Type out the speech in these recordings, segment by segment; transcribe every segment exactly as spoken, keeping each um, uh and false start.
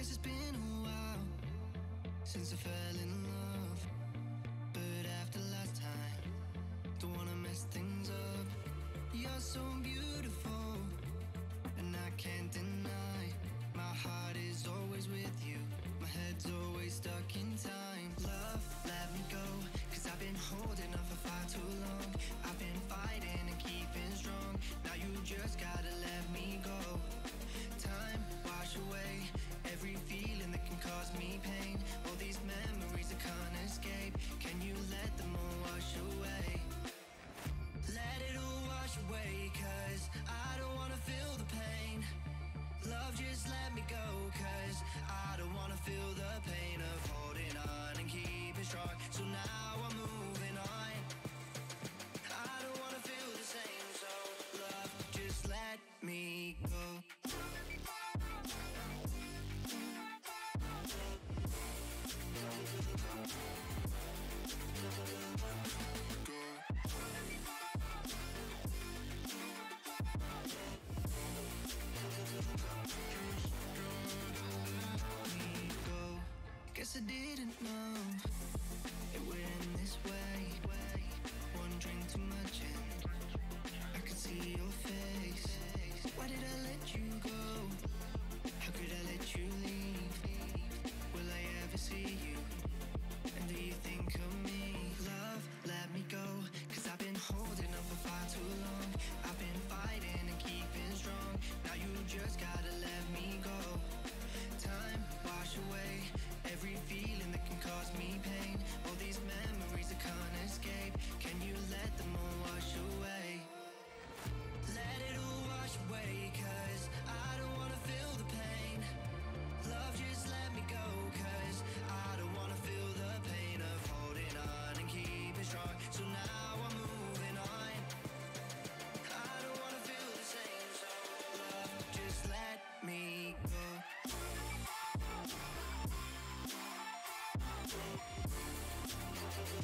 guess it's been a while since I fell in love, but after last time, don't wanna mess things up. You're so beautiful, and I can't deny. My heart is always with you, my head's always stuck in time. Love, let me go, cause I've been holding on for far too long. I've been fighting and keeping strong, now you just gotta let me go. Time, wash away every feeling that can cause me pain. All these memories I can't escape, can you let them all wash away? Let it all wash away, cause I don't wanna feel the pain. Love, just let me go, cause I don't wanna feel the pain of holding on and keeping strong. So now I'm moving on, I don't wanna feel the same. So love, just let me go. Guess I didn't know it went this way. One drink too much and I could see your face. Why did I let you go? How could I let you leave? Will I ever see you? And do you think of me? Love, let me go, cause I've been holding on for far too long. I've been fighting and keeping strong, now you just gotta let me go. Time, wash away every feeling that can cause me pain. All these memories I can't escape, can you let them all wash away? Let it all wash away, cause I don't wanna feel the pain. Love, just let me go, cause I don't wanna feel the pain of holding on and keeping strong. So now I'm moving on, I don't wanna feel the same. So love, just let me go. We'll be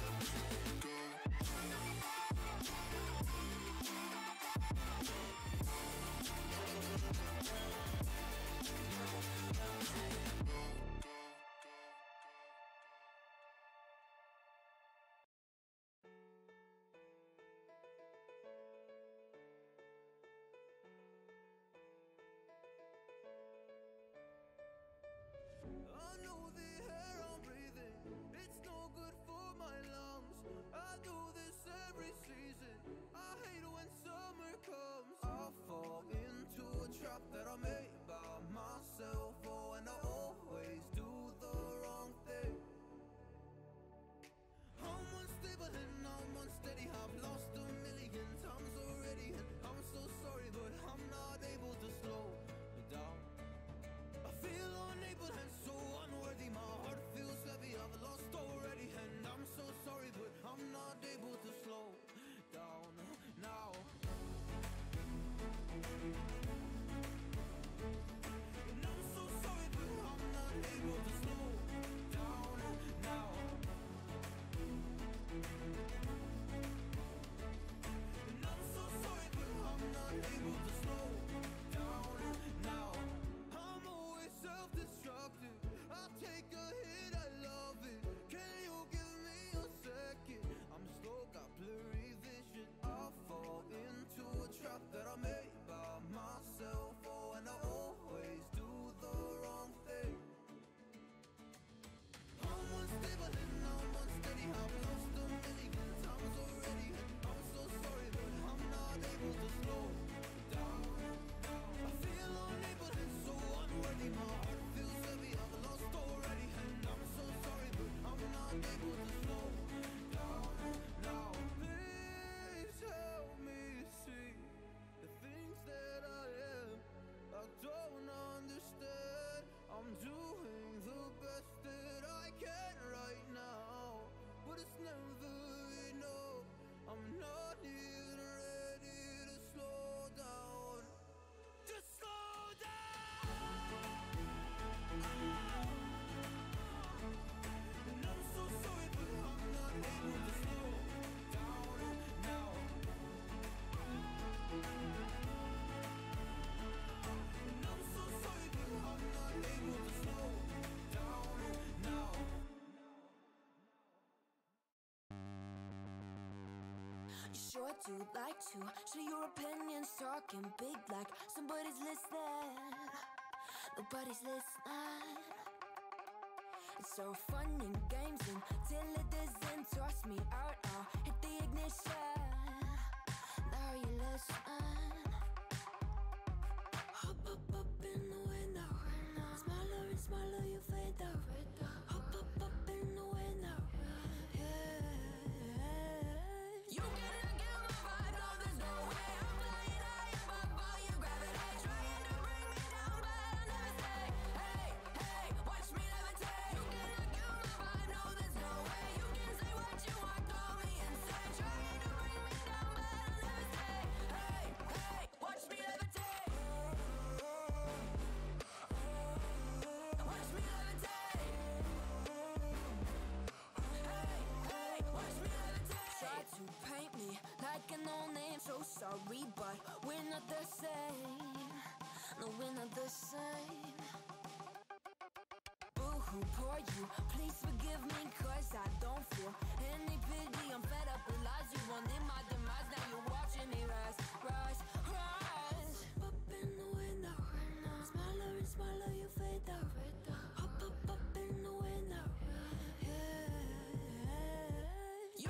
right back. You sure do like to share your opinions, talking big like somebody's listening. Nobody's listening. It's so fun and games until it doesn't. Toss me out, I'll hit the ignition. Now you listen. Hop up up in the window, smaller and smaller you fade away. Hop up up in the window, yeah. You cannot get my vibe, no there's no way. I'm flying high above all your gravity, trying to bring me down but I'll never stay. Hey, hey, watch me levitate. You cannot get my vibe, no there's no way. You can say what you want, call me insane, trying to bring me down but I'll never stay. Hey, hey, watch me levitate. To paint me like a no-name, so sorry, but we're not the same. No, we're not the same. Boo-hoo, poor you, please forgive me, cause I don't feel any pity. I'm fed up with lies, you wanted my demise. Now you're watching me rise, rise, rise. Hop up in the window, smaller and smaller you fade away. Hop up up in the window, yeah.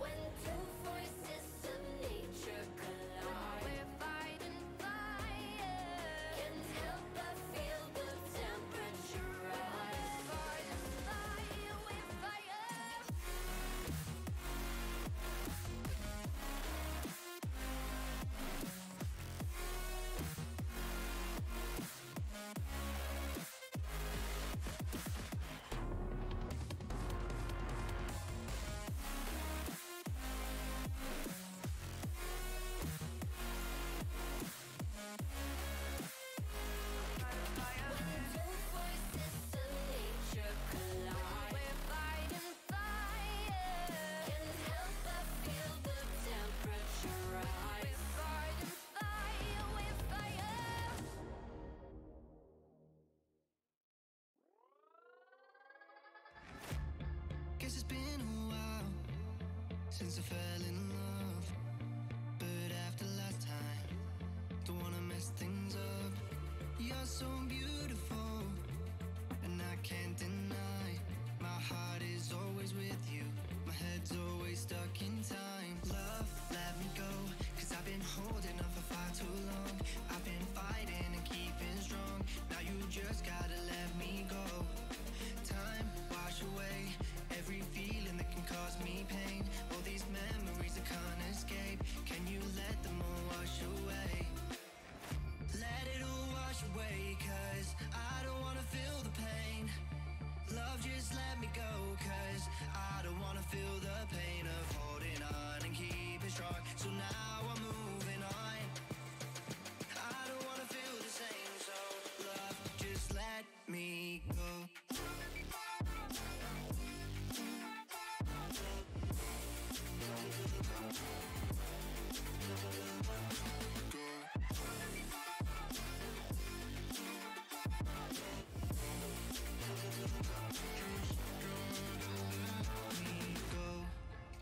When two forces of nature collide, we're fighting fire. since I fell in love. But after last time, don't wanna mess things up. You're so beautiful, and I can't deny. My heart is always with you, my head's always stuck in time. Love, let me go, cause I've been holding on for far too long. I've been fighting and keeping strong, now you just gotta let me go. Time, wash away every feeling that can cause me pain. All these memories I can't escape, can you let them all wash away? Let it all wash away, cause I don't wanna feel the pain. Love, just let me go, cause I don't wanna feel the pain of holding on and keeping strong. So now I'm moving on, I don't wanna feel the same. So love, just let me go.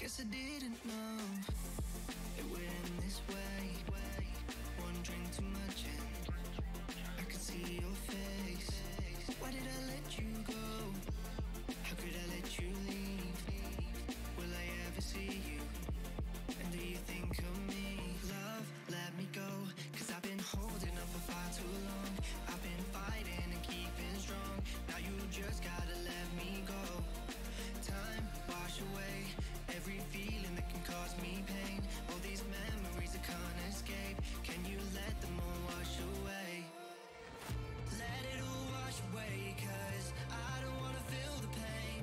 Guess I didn't know it went this way. One drink too much and I could see your face. Why did I let you go? How could I let you leave? Will I ever see you? And do you think of me? Love, let me go, cause I've been holding up for far too long. I've been fighting and keeping strong, now you just gotta let me go. Time, wash away every feeling that can cause me pain. All these memories I can't escape, can you let them all wash away? Let it all wash away, cause I don't wanna feel the pain.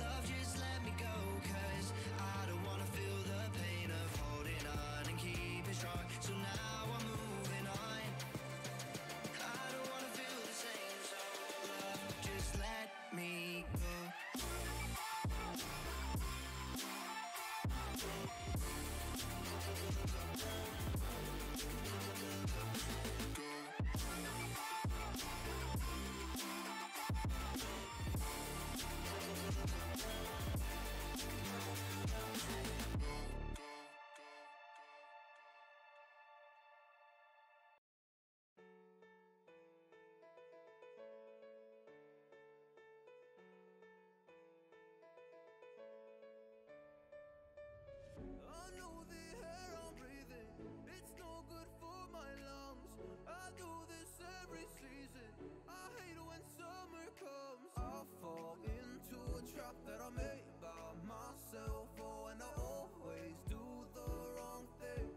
Love, just let me go, cause I don't wanna feel the pain of holding on and keeping strong. So now I'm moving on, I don't wanna feel the same. So love, just let me go. I know the air I'm breathing, it's no good for my lungs. I do this every season, I hate when summer comes. I fall into a trap that I made by myself. Oh, and I always do the wrong thing.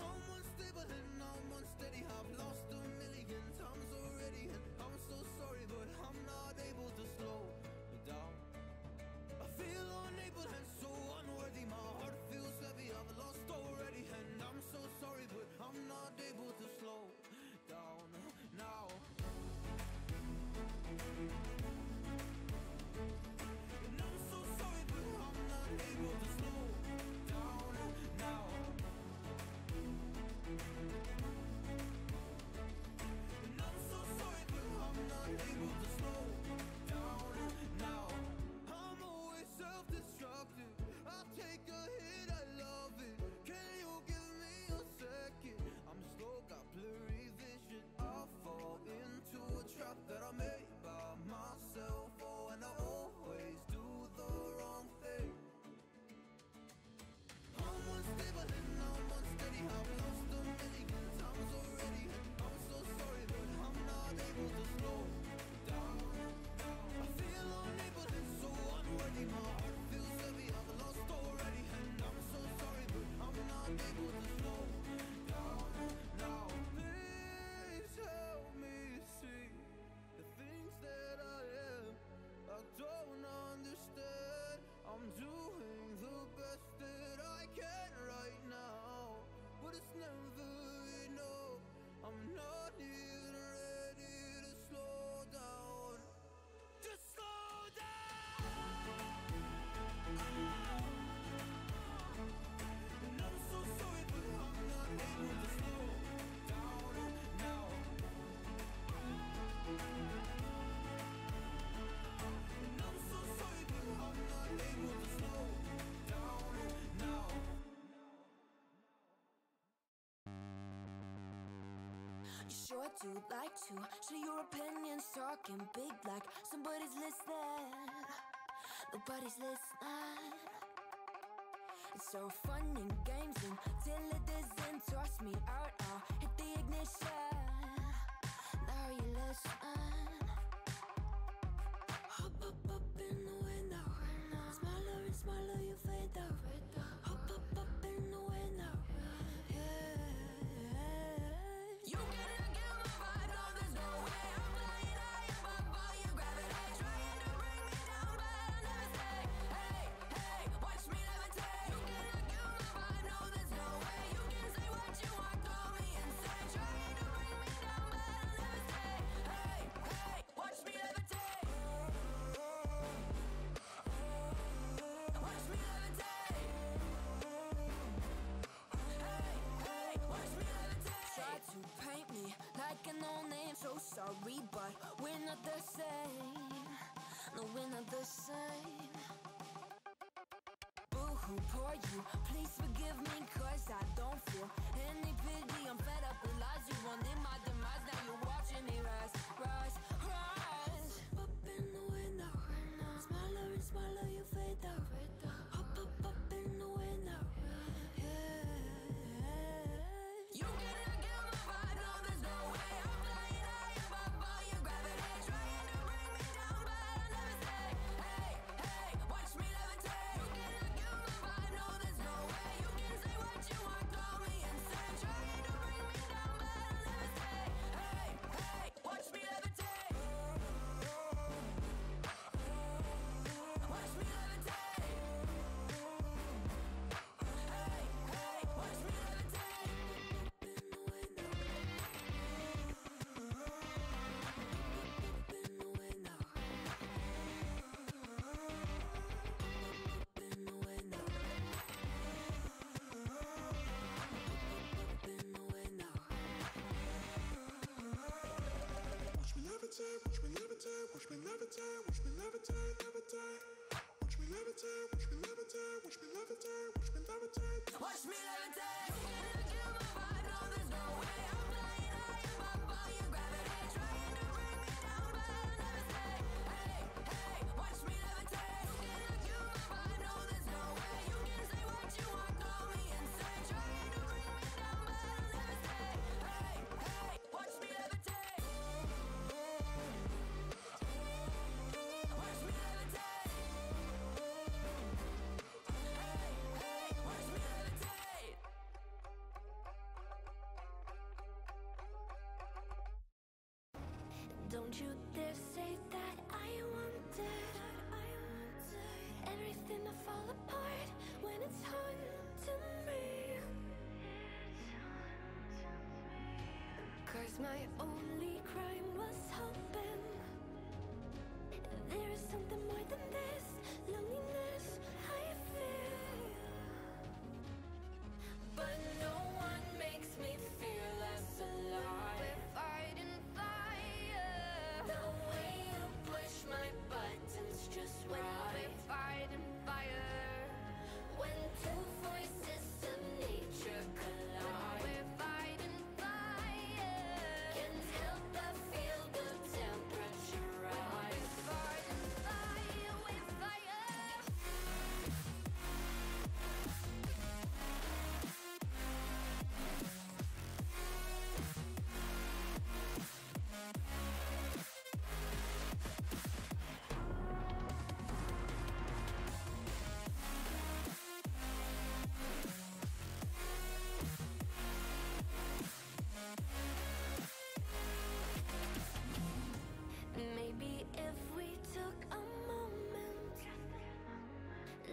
I'm unstable and I'm unsteady, I've lost a million times already. And I'm so sorry, but I'm not able to slow me down. I feel unable and so unworthy, my heart feels heavy, I've lost already. And I'm so sorry, but I'm not able to slow down now. And I'm so sorry, but I'm not able to slow down now. You sure do like to share your opinions, talking big like somebody's listening. Nobody's listening. It's so fun and games until it doesn't. Toss me out, I'll hit the ignition. Now you listen. Hop up, up in the window. Smaller and smaller, you fade away. Hop up, up in the window. So sorry, but we're not the same. No, we're not the same. Boo-hoo, poor you. Please forgive me, cause I don't feel any pity. I'm fed up with lies. You wanted my demise. Now you're watching me rise, rise, rise. Hop up in the window. Smaller and smaller, you fade out. Hop up, up in the window.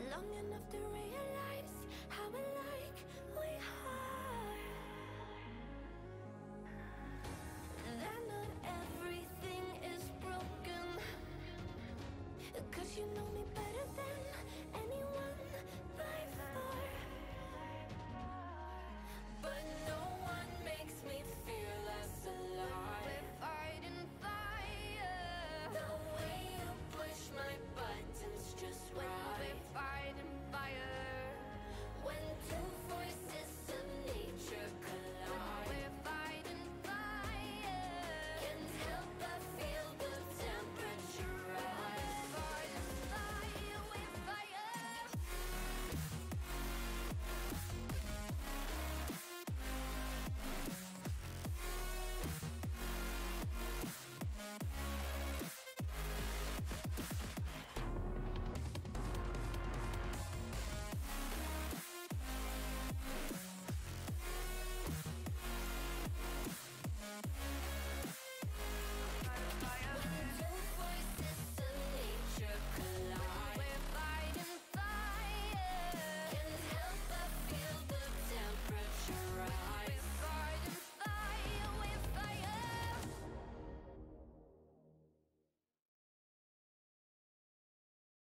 Long enough to realize